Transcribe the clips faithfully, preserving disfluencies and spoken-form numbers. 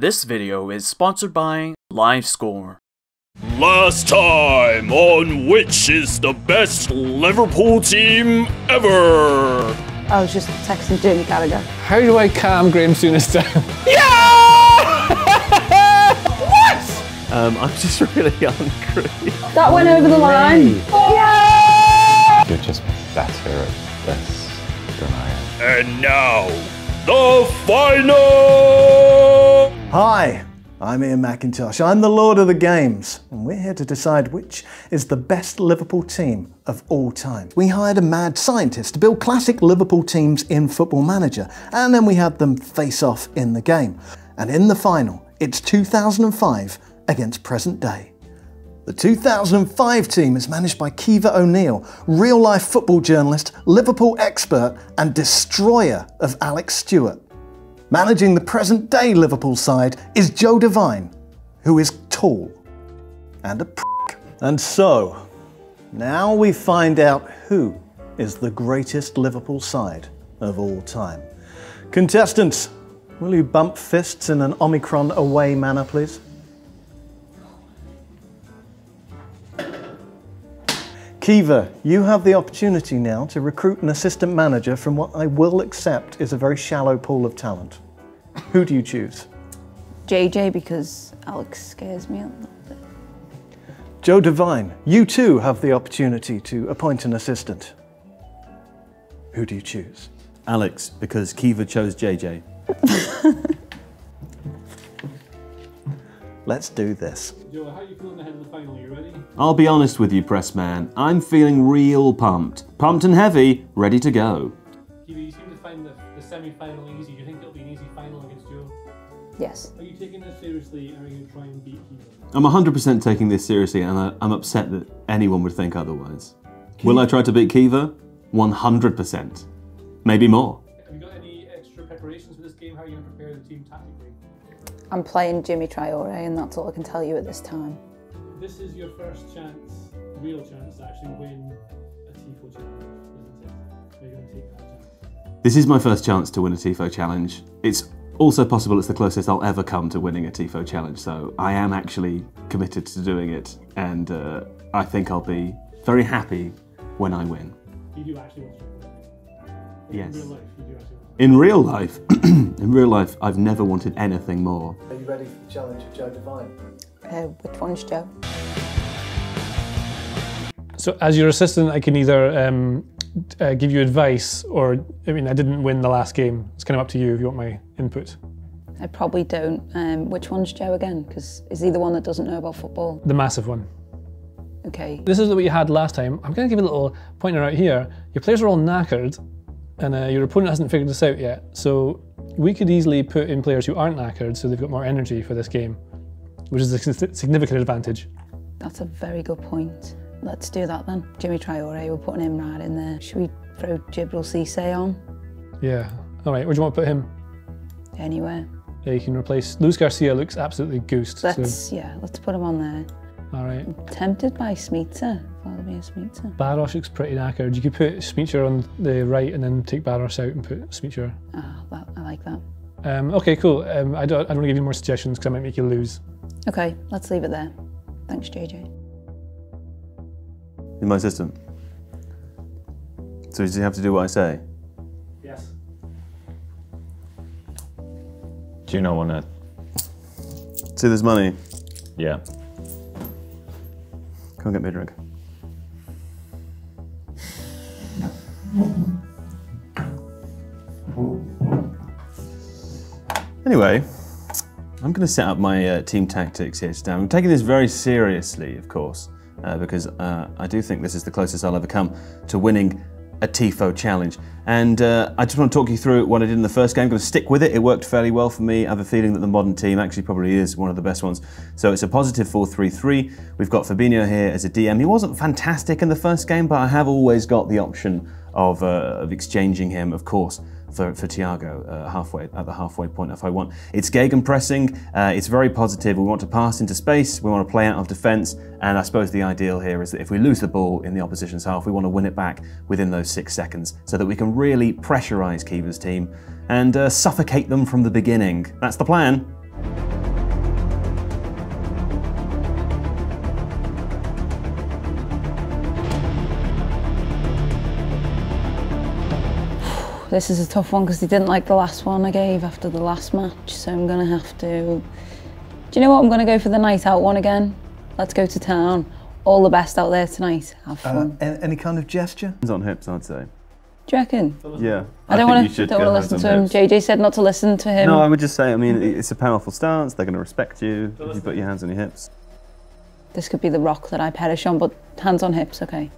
This video is sponsored by LiveScore. Last time on which is the best Liverpool team ever? I was just texting Jamie Gallagher. How do I calm Graeme Souness down? Yeah! What? Um, I'm just really hungry. That went over the line. Oh, yeah! You're just better at this than I am. And now, the final! Hi, I'm Iain Macintosh. I'm the Lord of the Games, and we're here to decide which is the best Liverpool team of all time. We hired a mad scientist to build classic Liverpool teams in Football Manager, and then we had them face off in the game. And in the final, it's two thousand five against present day. The two thousand five team is managed by Caoimhe O'Neill, real-life football journalist, Liverpool expert, and destroyer of Alex Stewart. Managing the present-day Liverpool side is Joe Devine, who is tall and a prick. And so, now we find out who is the greatest Liverpool side of all time. Contestants, will you bump fists in an Omicron away manner, please? Caoimhe, you have the opportunity now to recruit an assistant manager from what I will accept is a very shallow pool of talent. Who do you choose? J J, because Alex scares me a little bit. Joe Devine, you too have the opportunity to appoint an assistant. Who do you choose? Alex, because Caoimhe chose J J. Let's do this. Joe, how are you feeling ahead of the final? Are you ready? I'll be honest with you, press man. I'm feeling real pumped. Pumped and heavy, ready to go. Caoimhe, you seem to find the, the semi-final easy. Do you think it'll be an easy final against Joe? Yes. Are you taking this seriously, or are you going to try and beat Caoimhe? I'm one hundred percent taking this seriously, and I, I'm upset that anyone would think otherwise. Caoimhe. Will I try to beat Caoimhe? one hundred percent. Maybe more. Have you got any extra preparations for this game? How are you going to prepare the team tactically? I'm playing Djimi Traore, and that's all I can tell you at this time. This is your first chance, real chance, to actually win a TIFO challenge, isn't it? Are you going to take that chance? This is my first chance to win a TIFO challenge. It's also possible it's the closest I'll ever come to winning a TIFO challenge, so I am actually committed to doing it, and uh, I think I'll be very happy when I win. You do actually want to win? Yes. In real life, you do actually want to win? In real life, in real life, I've never wanted anything more. Are you ready for the challenge of Joe Devine? Uh, which one's Joe? So, as your assistant, I can either um, uh, give you advice, or I mean, I didn't win the last game. It's kind of up to you if you want my input. I probably don't. Um, which one's Joe again? Because is he the one that doesn't know about football? The massive one. Okay. This is what you had last time. I'm going to give you a little pointer out here. Your players are all knackered, and uh, your opponent hasn't figured this out yet, so we could easily put in players who aren't knackered so they've got more energy for this game, which is a significant advantage. That's a very good point. Let's do that then. Djimi Traore, we're putting him right in there. Should we throw Djibril Cissé on? Yeah, all right, where do you want to put him? Anywhere. Yeah, you can replace... Luis Garcia looks absolutely goosed. Let's, so. yeah, let's put him on there. All right. I'm tempted by Smicer. Follow me, Smicer. Baros looks pretty knackered. You could put Smicer on the right and then take Baros out and put Smicer. Ah, oh, I like that. Um, okay, cool. Um, I don't. I don't want to give you more suggestions because I might make you lose. Okay, let's leave it there. Thanks, J J. You're my assistant. So does he have to do what I say? Yes. Do you not want to? See, there's money. Yeah. Come get me a drink. Anyway, I'm going to set up my uh, team tactics here today. I'm taking this very seriously, of course, uh, because uh, I do think this is the closest I'll ever come to winning a TIFO challenge. And uh, I just want to talk you through what I did in the first game. I'm going to stick with it. It worked fairly well for me. I have a feeling that the modern team actually probably is one of the best ones. So it's a positive four three three. We've got Fabinho here as a D M. He wasn't fantastic in the first game, but I have always got the option of, uh, of exchanging him, of course, for, for Thiago uh, halfway, at the halfway point if I want. It's Gegenpressing. Uh, it's very positive. We want to pass into space. We want to play out of defence. And I suppose the ideal here is that if we lose the ball in the opposition's half, we want to win it back within those six seconds so that we can really pressurise Caoimhe's team and uh, suffocate them from the beginning. That's the plan. this is a tough one because they didn't like the last one I gave after the last match, so I'm going to have to... Do you know what? I'm going to go for the night out one again. Let's go to town. All the best out there tonight. Have fun. Uh, any kind of gesture? Hands on hips, I'd say. Do you reckon? Yeah. I, I don't want to listen to him. Hips. J J said not to listen to him. No, I would just say, I mean, it's a powerful stance. They're going to respect you if you put your hands on your hips. This could be the rock that I perish on, but hands on hips, okay.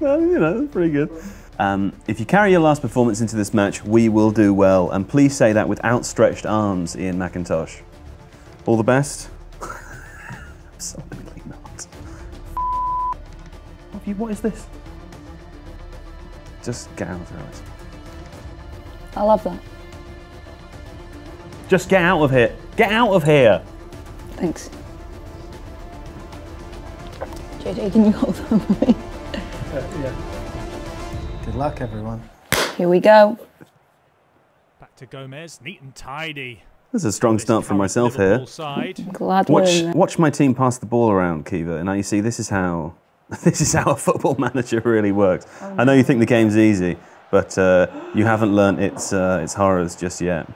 Well, you know, that's pretty good. Um, if you carry your last performance into this match, we will do well. And please say that with outstretched arms, Iain Macintosh. All the best. Absolutely not. What is this? Just get out of here. I love that. Just get out of here. Get out of here. Thanks. J J, can you hold on for me? Uh, yeah. Good luck, everyone. Here we go. Back to Gomez, neat and tidy. This is a strong start for myself here. Glad watch, watch my team pass the ball around, Kiva. And now you see, this is how this is how a football manager really works. Oh, I know you think the game's easy, but uh, you haven't learnt its uh, its horrors just yet.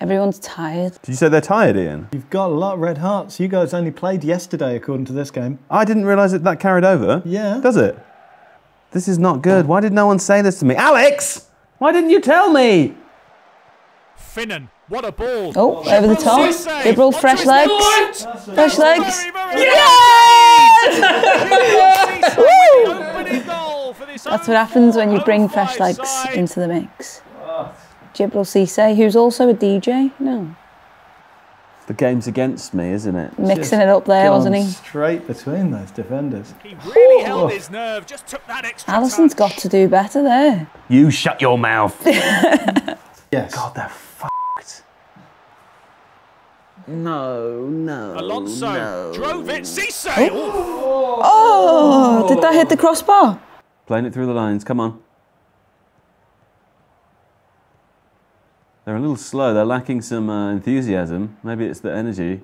Everyone's tired. Did you say they're tired, Iain? You've got a lot of red hearts. You guys only played yesterday, according to this game. I didn't realise that that carried over. Yeah. Does it? This is not good. Why did no one say this to me? Alex! Why didn't you tell me? Finnan, what a ball. Oh, Djibril over the top. Djibril, fresh legs. Point. Fresh legs. Yes! That's what happens when you bring fresh legs side. into the mix. Djibril Cissé, who's also a D J. No. The game's against me, isn't it? Mixing it up there, wasn't he? Straight between those defenders. He really held his nerve, just took that extra. Alisson's got to do better there. You shut your mouth. Yes. God, they're fucked. No, no. Alonso no. drove it. Cissé. Oh. Oh. Oh, did that hit the crossbar? Playing it through the lines. Come on. They're a little slow, they're lacking some uh, enthusiasm. Maybe it's the energy.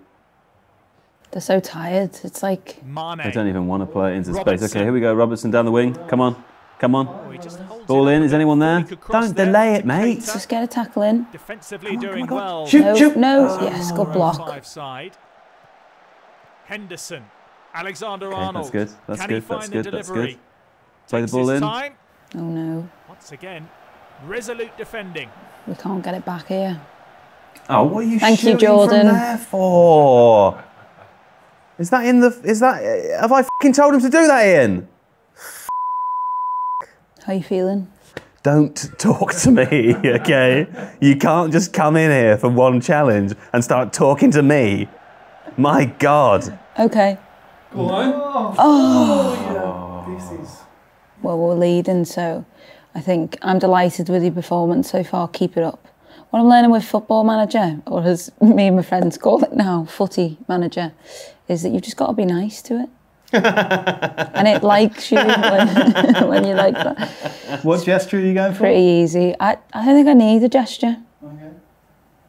They're so tired, it's like... Mane. They don't even want to play into Robertson. space. Okay, here we go, Robertson down the wing. Come on, come on. Oh, Ball in, is anyone there? Don't delay it, mate. Just get a tackle in. Defensively come on, doing come on, well. Shoot, no, shoot. No, oh. yes, good block. Side. Henderson, Alexander okay, Arnold. That's good, that's Can good, that's good, that's good. Play the ball in. Time. Oh no. Once again, resolute defending. We can't get it back here. Oh, what are you Thank shooting you, Jordan. from there for? Is that in the... Is that... Have I f***ing told him to do that, Iain? How are you feeling? Don't talk to me, okay? You can't just come in here for one challenge and start talking to me. My God. Okay. Go on. Oh. Oh. Yeah. This is... Well, we're leading, so... I think I'm delighted with your performance so far. Keep it up. What I'm learning with Football Manager, or as me and my friends call it now, Footy Manager, is that you've just got to be nice to it. And it likes you when, when you like that. What it's gesture are you going for? Pretty easy. I, I don't think I need a gesture. Okay.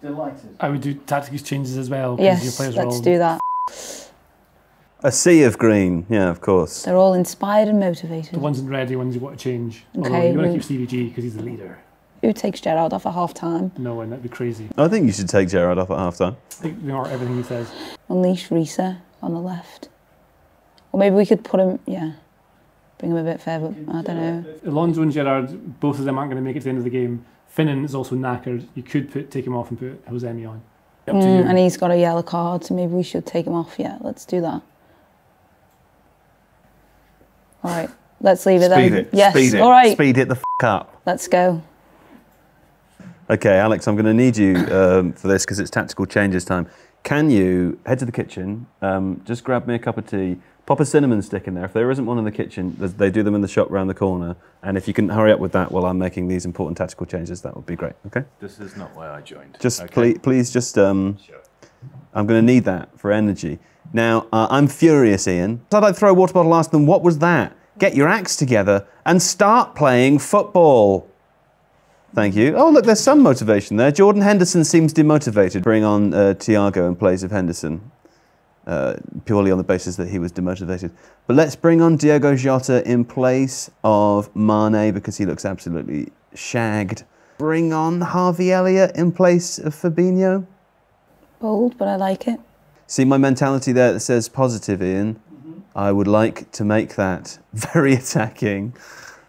Delighted. I would do tactics changes as well. Yes, your players let's do that. A sea of green, yeah, of course. They're all inspired and motivated. The ones in red, the ones you want to change. Okay. You want to keep Stevie G because he's the leader. Who takes Gerrard off at half-time? No one, that'd be crazy. I think you should take Gerrard off at half-time. I think we are everything he says. Unleash Risa on the left. Or maybe we could put him, yeah, bring him a bit further, I don't know. Alonso and Gerrard, both of them aren't going to make it to the end of the game. Finnan is also knackered. You could put, take him off and put Hosemi on. Up to mm, you. And he's got a yellow card, so maybe we should take him off. Yeah, let's do that. All right, let's leave it there. Speed then. it, yes. speed it, All right. speed it the f*** up. Let's go. Okay, Alex, I'm going to need you um, for this because it's tactical changes time. Can you head to the kitchen, um, just grab me a cup of tea, pop a cinnamon stick in there. If there isn't one in the kitchen, they do them in the shop round the corner. And if you can hurry up with that while I'm making these important tactical changes, that would be great, okay? This is not why I joined. Just okay. please, please just, um, sure. I'm going to need that for energy. Now, uh, I'm furious, Iain. I'd like to throw a water bottle at them. What was that? Get your acts together and start playing football. Thank you. Oh, look, there's some motivation there. Jordan Henderson seems demotivated. Bring on uh, Thiago in place of Henderson. uh, purely on the basis that he was demotivated. But let's bring on Diogo Jota in place of Mane because he looks absolutely shagged. Bring on Harvey Elliott in place of Fabinho. Bold, but I like it. See my mentality there that says positive, Ian. Mm-hmm. I would like to make that very attacking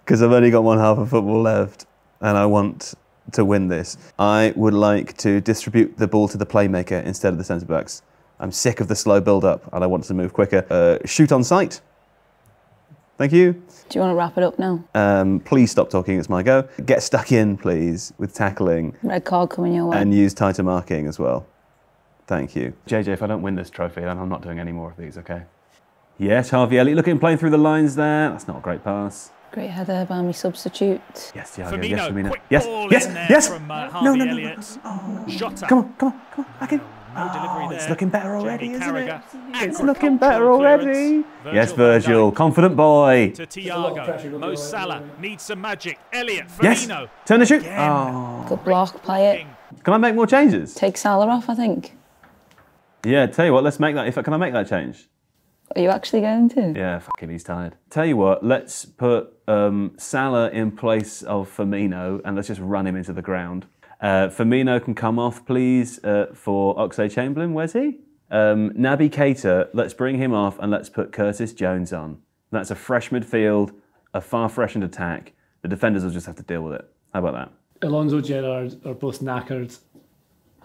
because I've only got one half of football left and I want to win this. I would like to distribute the ball to the playmaker instead of the centre-backs. I'm sick of the slow build-up and I want to move quicker. Uh, shoot on sight. Thank you. Do you want to wrap it up now? Um, please stop talking, it's my go. Get stuck in, please, with tackling. Red card coming your way. And use tighter marking as well. Thank you. J J, if I don't win this trophy, then I'm not doing any more of these, okay? Yes, Harvey Elliott, look at him playing through the lines there. That's not a great pass. Great header by my substitute. Yes, Thiago, Firmino, yes, Firmino. Quick yes, ball yes, in there yes. From, uh, Harvey no, no, no, no, no. Oh. Jota. Come on, come on, come on, back in. No delivery there. It's looking better already, isn't it? It's looking better already. Yes, Virgil, confident boy. To Thiago, Mo Salah needs some magic. Elliott, Firmino. Yes, turn and shoot. Oh. Good block, play it. Can I make more changes? Take Salah off, I think. Yeah, tell you what, let's make that. If I, can I make that change? Are you actually going to? Yeah, fucking he's tired. Tell you what, let's put um, Salah in place of Firmino and let's just run him into the ground. Uh, Firmino can come off, please, uh, for Oxlade-Chamberlain. Where's he? Um, Naby Keita, let's bring him off and let's put Curtis Jones on. That's a fresh midfield, a far freshened attack. The defenders will just have to deal with it. How about that? Alonso, Gerrard are both knackered.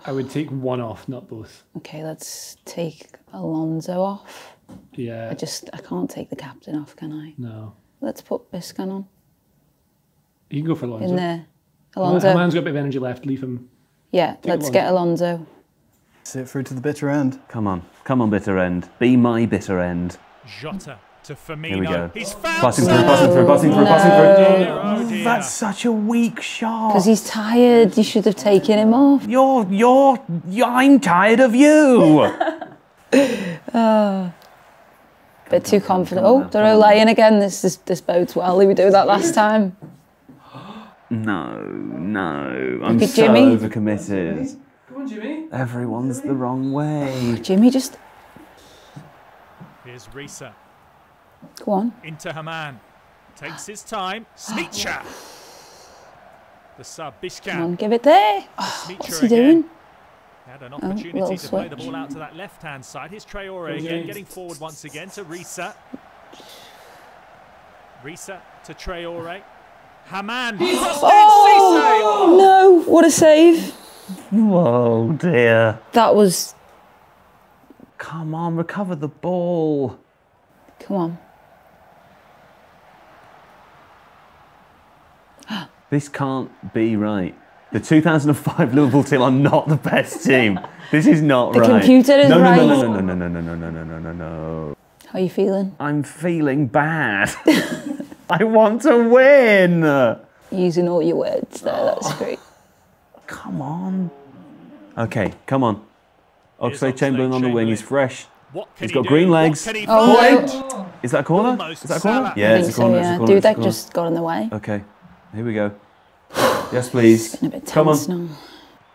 I would take one off, not both. Okay, let's take Alonso off. Yeah. I just, I can't take the captain off, can I? No. Let's put Biscan on. You can go for Alonso. In there. Alonso. Hammann's got a bit of energy left, leave him. Yeah, take let's Alonso. Get Alonso. Sit through to the bitter end. Come on, come on, bitter end. Be my bitter end. Jota to Firmino. Here we go. He's passing through, passing through, passing through, no. passing through. Oh, dear. That's such a weak shot. Because he's tired. You should have taken him off. You're, you're, you're I'm tired of you. uh, bit too confident. Oh, they're all laying again. This, this, this bodes well. Did we do that last time? No, no. I'm so Jimmy. overcommitted. Come on, Jimmy. Everyone's Jimmy. the wrong way. Oh, Jimmy, just. Here's Risa. Go on. Into Hamann. Takes his time. Smicer. The sub, Biscan. Come on, give it there. Oh, what's he doing? Had an opportunity oh, to play the ball out to that left hand side. Here's Traore again, getting forward once again to Risa. Risa to Traore. Hamann. Oh, no, what a save. Oh, dear. That was... Come on, recover the ball. Come on. This can't be right. The two thousand five Liverpool team are not the best team. This is not right. The computer is right. No, no, no, no, no, no, no, no, no, no, no, no. How are you feeling? I'm feeling bad. I want to win! Using all your words there, oh. That's great. Come on. Okay, come on. Oxlade-Chamberlain on the wing, he's fresh. He's got green legs. Oh, no. Is that a corner? Almost is that a corner? Yeah, it's a corner, so, yeah, it's a corner. Dude, that just got in the way. Okay, here we go. Yes, please. A bit come on. Now.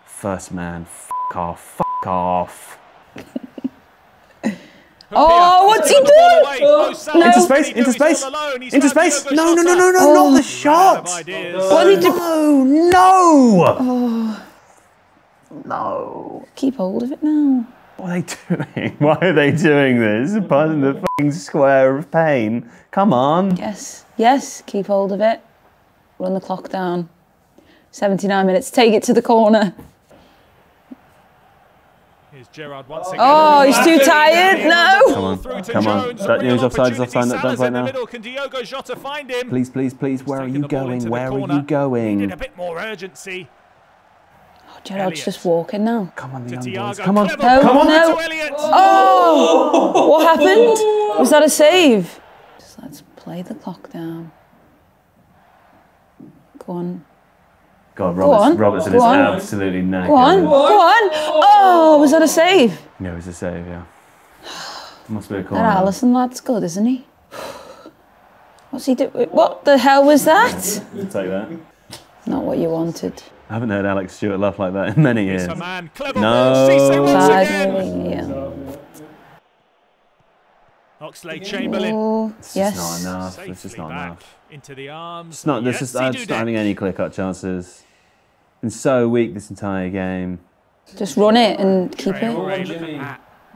First man, f*** off, f*** off. Oh, what's he doing? Oh, no. Into space, into space, into space. No, no, no, no, no, oh. Not the shot. Oh, no, no. Oh. No. Keep hold of it now. What are they doing? Why are they doing this? Pardon the fucking square of pain. Come on. Yes, yes, keep hold of it. Run the clock down. seventy-nine minutes, take it to the corner. Gerrard once again. Oh, he's too tired. No. Come on, come on. That news offside is offside. That down right now. Can Diogo Jota find him? Please, please, please. Where are you going? Where are you going? A bit more urgency. Oh, Gerrard's just walking now. Come on, the young boys. Come on, no, come on. No. Oh, what happened? Was that a save? Just let's play the clock down. Go on. God, Robertson, Robertson is absolutely knackered. Go on, go on. Oh, was that a save? Yeah, it was a save, yeah. Must be a corner. That Alisson lad's good, isn't he? What's he doing? What the hell was that? Take that. Not what you wanted. I haven't heard Alex Stewart laugh like that in many years. No. Bad, yeah. Oxlade-Chamberlain. Oh, yes. This is not enough. Safely this is not enough. Into the arms. It's not. This yes, is. I'm not having any clear-cut chances. And so weak this entire game. Just run it and keep Traore it. Jimmy.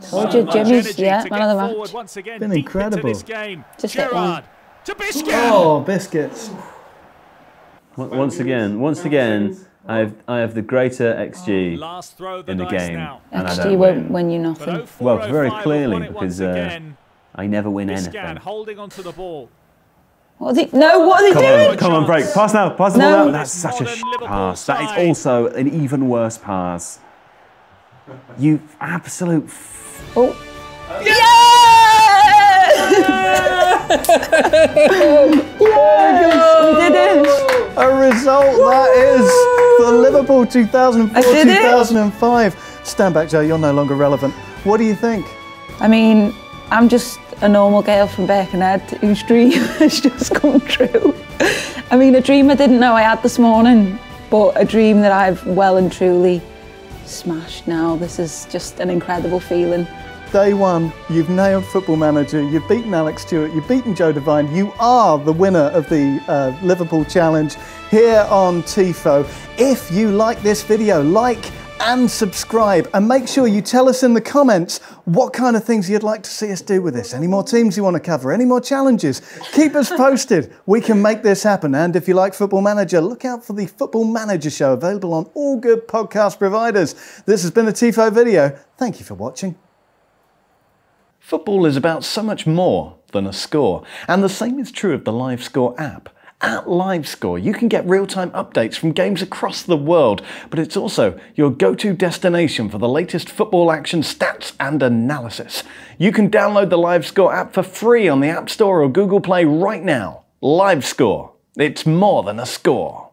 Told you, Jimmy's yeah, man of the match. Once again, been incredible. This game. Just Gerrard to Biscan. Oh, biscuits. Once again, once again, I have I have the greater X G oh, in the game, now. and X G I don't won't win. win you nothing. Well, very clearly because uh, I never win anything. Holding onto the ball. What are they, no, what are they come doing? On, come on, break! Pass now, pass the no. ball out. That's such a sh pass. That is also an even worse pass. You absolute. F oh. Yeah! Yeah! Yes! We did it! A result Woo! That is for Liverpool two thousand four two thousand five. Stand back, Joe, you're no longer relevant. What do you think? I mean, I'm just a normal girl from Birkenhead whose dream has just come true. I mean, a dream I didn't know I had this morning, but a dream that I've well and truly smashed now. This is just an incredible feeling. Day one, you've nailed Football Manager, you've beaten Alex Stewart, you've beaten Joe Devine, you are the winner of the uh, Liverpool Challenge here on TIFO. If you like this video, like and subscribe, and make sure you tell us in the comments what kind of things you'd like to see us do with this. Any more teams you want to cover, any more challenges, keep us posted. We can make this happen. And if you like Football Manager, look out for the Football Manager show, available on all good podcast providers. This has been a TIFO video. Thank you for watching. Football is about so much more than a score, and the same is true of the LiveScore app. At LiveScore, you can get real-time updates from games across the world, but it's also your go-to destination for the latest football action, stats and analysis. You can download the LiveScore app for free on the App Store or Google Play right now. LiveScore. It's more than a score.